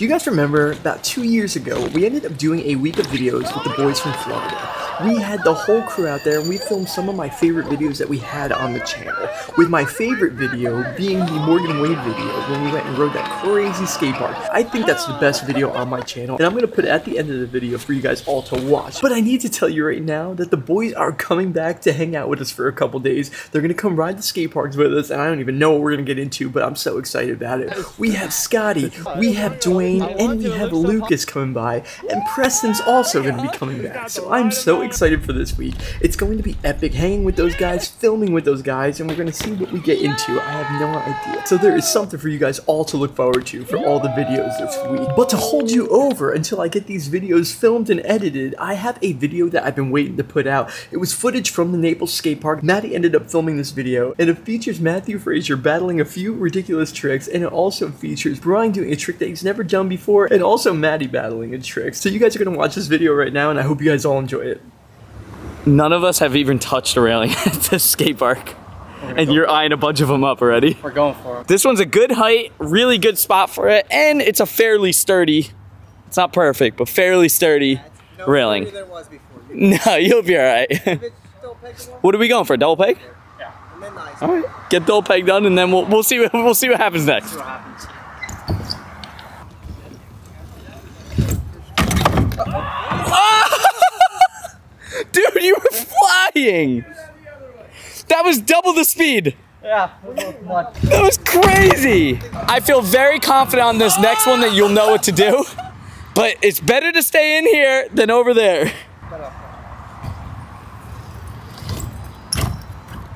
Do you guys remember about 2 years ago, we ended up doing a week of videos with the boys from Florida? We had the whole crew out there and we filmed some of my favorite videos that we had on the channel, with my favorite video being the Morgan Wade video when we went and rode that crazy skate park. I think that's the best video on my channel and I'm going to put it at the end of the video for you guys all to watch. But I need to tell you right now that the boys are coming back to hang out with us for a couple days. They're going to come ride the skate parks with us and I don't even know what we're going to get into, but I'm so excited about it. We have Scotty, we have Dwayne, and we have Lucas coming by, and Preston's also going to be coming back, so I'm so excited for this week. It's going to be epic hanging with those guys, filming with those guys, and we're going to see what we get into. I have no idea. So there is something for you guys all to look forward to for all the videos this week. But to hold you over until I get these videos filmed and edited, I have a video that I've been waiting to put out. It was footage from the Naples skate park. Matty ended up filming this video, and it features Matthew Frazier battling a few ridiculous tricks, and it also features Brian doing a trick that he's never done before, and also Matty battling a trick. So you guys are going to watch this video right now, and I hope you guys all enjoy it. None of us have even touched a railing at this skate park. And you're eyeing a bunch of them up already. We're going for it. This one's a good height, really good spot for it, and it's a fairly sturdy, it's not perfect, but fairly sturdy railing. Than it was before. No, you'll be all right. If it's still peggable, what are we going for, a double peg? Yeah. And then nice. All right, get double peg done, and then we'll see what happens next. Dude, you were flying! That was double the speed! Yeah, that was crazy! I feel very confident on this next one that you'll know what to do, but it's better to stay in here than over there.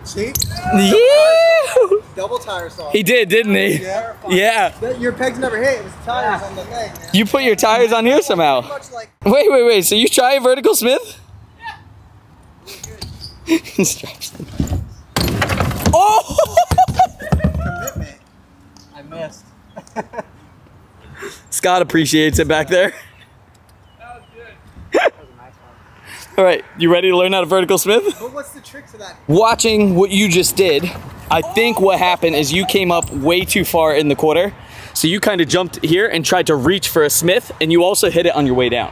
See? Yeah! Double tire saw. He did, didn't he? Yeah. Your pegs never hit, it was tires on the leg, man. You put your tires on here somehow. Wait, wait, wait, so you try a vertical smith? Oh! Commitment. I missed. Scott appreciates it back there. That was good. That was a nice one. All right, you ready to learn how to vertical smith? But what's the trick to that? Watching what you just did, I think what happened is you came up way too far in the quarter, so you kind of jumped here and tried to reach for a smith, and you also hit it on your way down.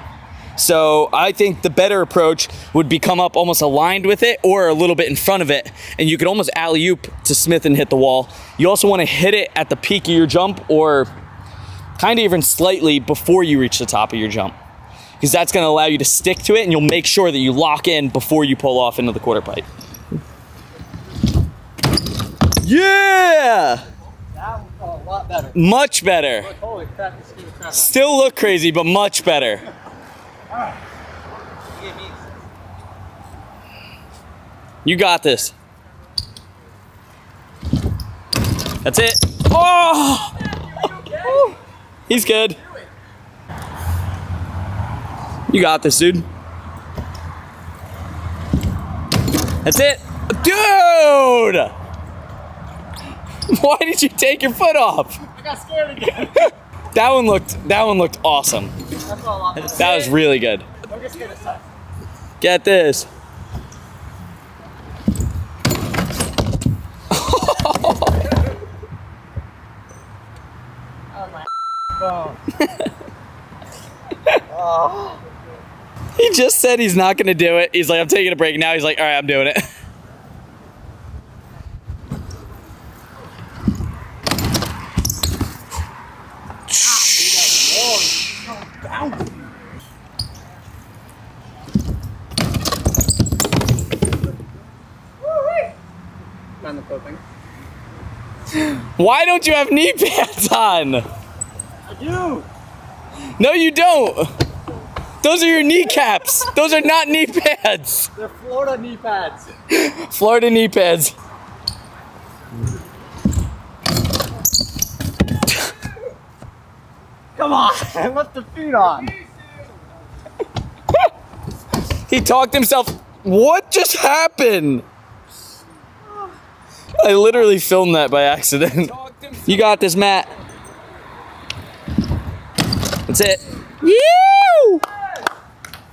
So I think the better approach would be come up almost aligned with it or a little bit in front of it, and you could almost alley-oop to smith and hit the wall. You also want to hit it at the peak of your jump or kind of even slightly before you reach the top of your jump, because that's going to allow you to stick to it and you'll make sure that you lock in before you pull off into the quarter pipe. Yeah! That was a lot better. Much better. Look, holy crap, you scared the crap out. Still look crazy, but much better. You got this. That's it. Oh! Oh! He's good. You got this, dude. That's it. Dude! Why did you take your foot off? I got scared again. That one looked awesome. That was really good. Get this. He just said he's not gonna do it. He's like, I'm taking a break. Now he's like, all right, I'm doing it. Why don't you have knee pads on? I do. No, you don't. Those are your kneecaps. Those are not knee pads. They're Florida knee pads. Florida knee pads. Come on, I left the feet on. He talked himself. What just happened? I literally filmed that by accident. You got this, Matt. That's it. Woo!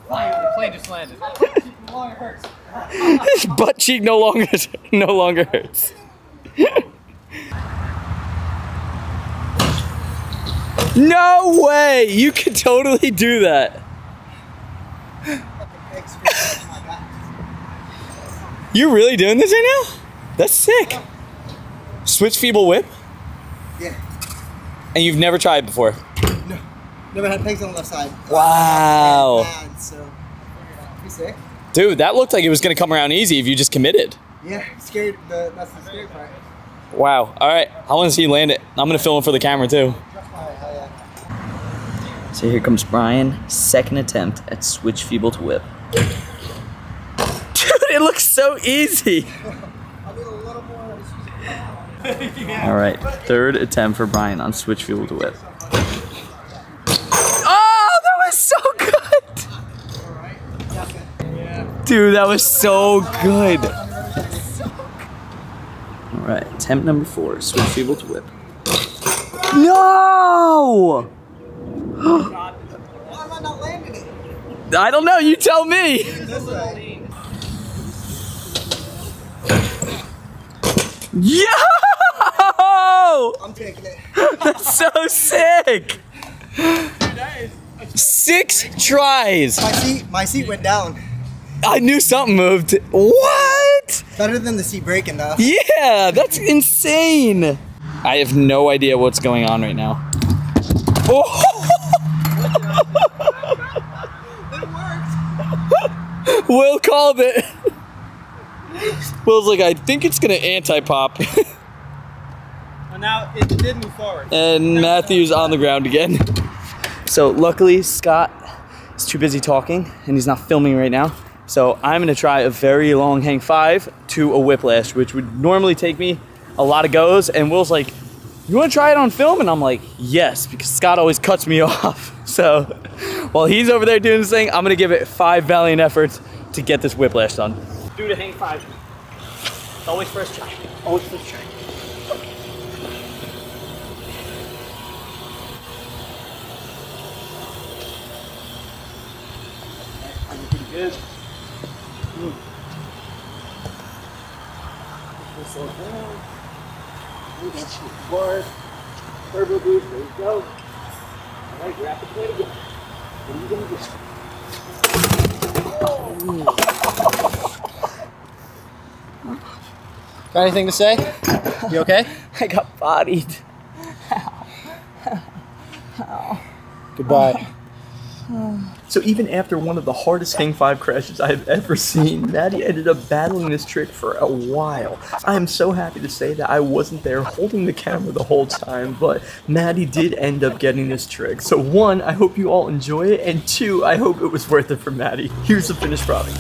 The plane just landed. His butt cheek no longer hurts. No way! You could totally do that. You're really doing this right now? That's sick. Switch feeble whip? Yeah. And you've never tried before? No. Never had pegs on the left side. Wow. So, pretty sick. Dude, that looked like it was going to come around easy if you just committed. Yeah, scared. That's the scary part. Wow. All right. I want to see you land it. I'm going to film it for the camera too. So here comes Brian, second attempt at switch feeble to whip. Dude, it looks so easy. All right, third attempt for Brian on switch feeble to whip. Oh, that was so good. Dude, that was so good. All right, attempt number 4, switch feeble to whip. No! Why am I not landing it? I don't know, you tell me! Yo! I'm taking it. That's so sick! Six tries! My seat went down. I knew something moved. What? Better than the seat breaking though. Yeah, that's insane! I have no idea what's going on right now. Oh! Will called it. Will's like, I think it's gonna anti-pop. Well, now it did move forward. And Matthew's on the ground again. So luckily Scott is too busy talking and he's not filming right now. So I'm gonna try a very long hang 5 to a whiplash, which would normally take me a lot of goes. And Will's like, you wanna try it on film? And I'm like, yes, because Scott always cuts me off. So while he's over there doing his thing, I'm gonna give it 5 valiant efforts to get this whiplash done. Do the hang 5. It's always first try. Always first try. I'm pretty good. Bars, turbo boost, there you go. All right, grab the plate again. What are you gonna do? Oh. Got anything to say? You okay? I got bodied. Ow. Ow. Goodbye. So even after one of the hardest hang 5 crashes I've ever seen, Matty ended up battling this trick for a while. I am so happy to say that I wasn't there holding the camera the whole time, but Matty did end up getting this trick. So 1, I hope you all enjoy it, and 2, I hope it was worth it for Matty. Here's the finished product.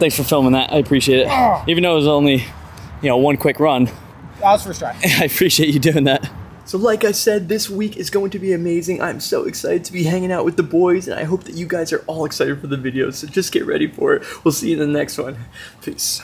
Thanks for filming that. I appreciate it. Even though it was only, you know, one quick run. That was first try. I appreciate you doing that. So like I said, this week is going to be amazing. I'm so excited to be hanging out with the boys, and I hope that you guys are all excited for the video. So just get ready for it. We'll see you in the next one. Peace.